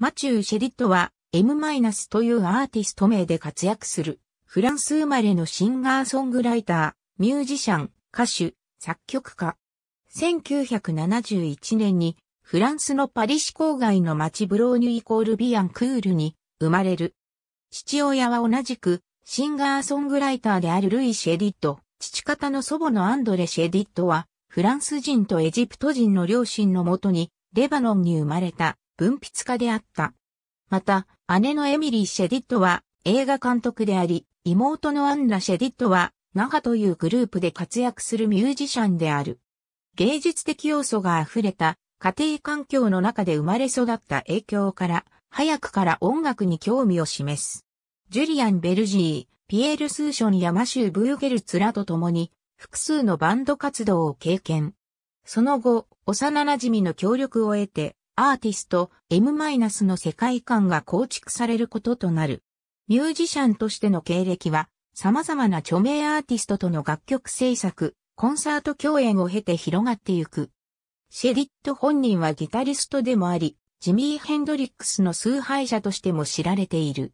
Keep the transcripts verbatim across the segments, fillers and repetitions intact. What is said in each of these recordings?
マチュー・シェリットは エム というアーティスト名で活躍するフランス生まれのシンガーソングライター、ミュージシャン、歌手、作曲家。せんきゅうひゃくななじゅういちねんにフランスのパリ市郊外の町ブローニュイコールビアンクールに生まれる。父親は同じくシンガーソングライターであるルイ・シェリット。父方の祖母のアンドレ・シェリットはフランス人とエジプト人の両親のもとにレバノンに生まれた。文筆家であった。また、姉のエミリー・シェリットは映画監督であり、妹のアンラ・シェリットはナガというグループで活躍するミュージシャンである。芸術的要素が溢れた家庭環境の中で生まれ育った影響から、早くから音楽に興味を示す。ジュリアン・ベルジー、ピエール・スーションやマシュー・ブーゲルツらと共に、複数のバンド活動を経験。その後、幼馴染の協力を得て、アーティスト エム の世界観が構築されることとなる。ミュージシャンとしての経歴は、様々な著名アーティストとの楽曲制作、コンサート共演を経て広がってゆく。シェリット本人はギタリストでもあり、ジミー・ヘンドリックスの崇拝者としても知られている。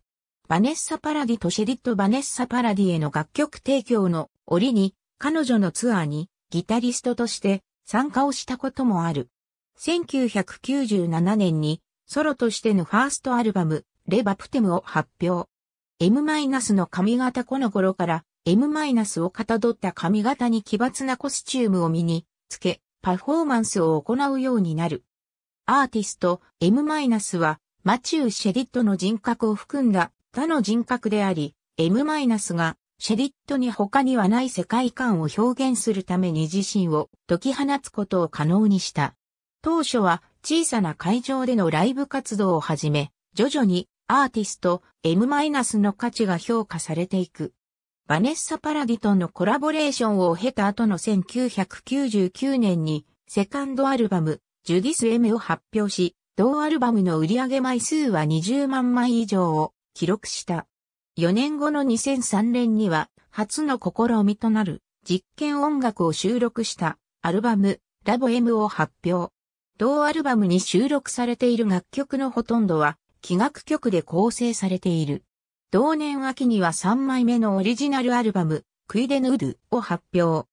バネッサ・パラディとシェリット・バネッサ・パラディへの楽曲提供の折に、彼女のツアーにギタリストとして参加をしたこともある。せんきゅうひゃくきゅうじゅうななねんにソロとしてのファーストアルバム、レ・バプテムを発表。エム の髪型この頃から エム をかたどった髪型に奇抜なコスチュームを身につけ、パフォーマンスを行うようになる。アーティスト エム はマチュー・シェリットの人格を含んだ他の人格であり、エム がシェリットに他にはない世界観を表現するために自身を解き放つことを可能にした。当初は小さな会場でのライブ活動を始め、徐々にアーティスト エム の価値が評価されていく。バネッサ・パラディとのコラボレーションを経た後のせんきゅうひゃくきゅうじゅうきゅうねんにセカンドアルバムジュディス エム を発表し、同アルバムの売上枚数はにじゅうまんまい以上を記録した。よねんごのにせんさんねんには初の試みとなる実験音楽を収録したアルバムラボ エム を発表。同アルバムに収録されている楽曲のほとんどは、器楽曲で構成されている。同年秋にはさんまいめのオリジナルアルバム、クイデヌールを発表。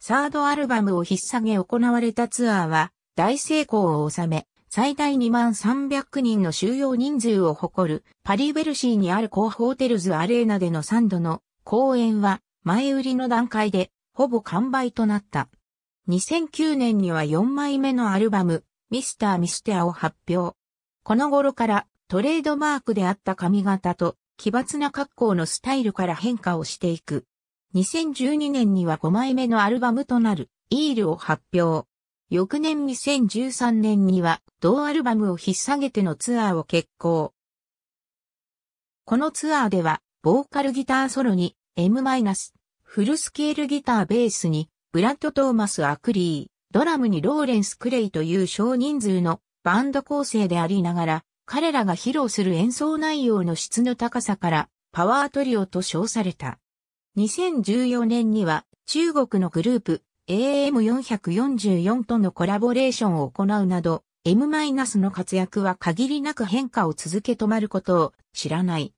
サードアルバムを引っ提げ行われたツアーは、大成功を収め、最大にまんさんびゃくにんの収容人数を誇る、パリ・ヴェルシーにあるコー・ホーテルズ・アレーナでのさんどの公演は、前売りの段階で、ほぼ完売となった。にせんきゅうねんにはよんまいめのアルバム、Mister Mystèreを発表。この頃からトレードマークであった髪型と奇抜な格好のスタイルから変化をしていく。にせんじゅうにねんにはごまいめのアルバムとなるÎlを発表。翌年にせんじゅうさんねんには同アルバムを引っ提げてのツアーを決行。このツアーではボーカルギターソロに エム フルスケールギターベースにブラッド・トーマス・アクリー、ドラムにローレンス・クレイという少人数のバンド構成でありながら、彼らが披露する演奏内容の質の高さからパワートリオと称された。にせんじゅうよねんには中国のグループ エーエムよんよんよん とのコラボレーションを行うなど、エム の活躍は限りなく変化を続け止まることを知らない。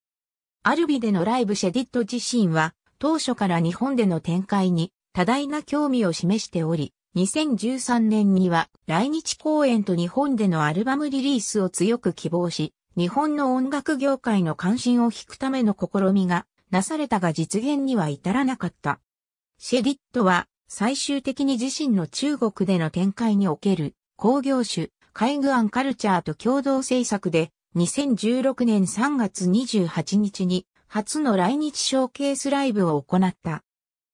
アルビでのライブシェリット自身は当初から日本での展開に多大な興味を示しており、にせんじゅうさんねんには来日公演と日本でのアルバムリリースを強く希望し、日本の音楽業界の関心を引くための試みがなされたが実現には至らなかった。シェリットは最終的に自身の中国での展開における興行主Kaiguan Cultureと共同制作でにせんじゅうろくねんさんがつにじゅうはちにちに初の来日ショーケースライブを行った。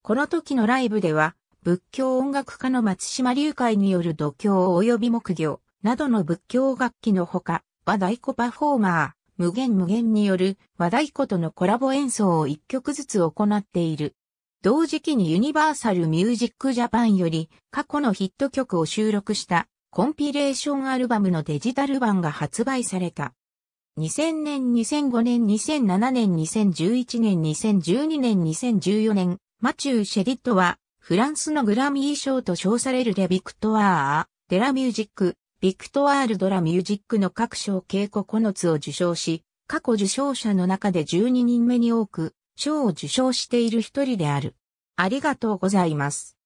この時のライブでは、仏教音楽家の松島隆海による読経及び木魚などの仏教楽器のほか、和太鼓パフォーマー、無限無限による和太鼓とのコラボ演奏をいっきょくずつ行っている。同時期にユニバーサルミュージックジャパンより過去のヒット曲を収録したコンピレーションアルバムのデジタル版が発売された。にせんねん、にせんごねん、にせんななねん、にせんじゅういちねん、にせんじゅうにねん、にせんじゅうよねん、マチュー・シェリットは、フランスのグラミー賞と称されるレ・ビクトワー・デ・ラ・ミュージック、ビクトワール・ド・ラ・ミュージックの各賞計ここのつを受賞し、過去受賞者の中でじゅうににんめに多く、賞を受賞している一人である。ありがとうございます。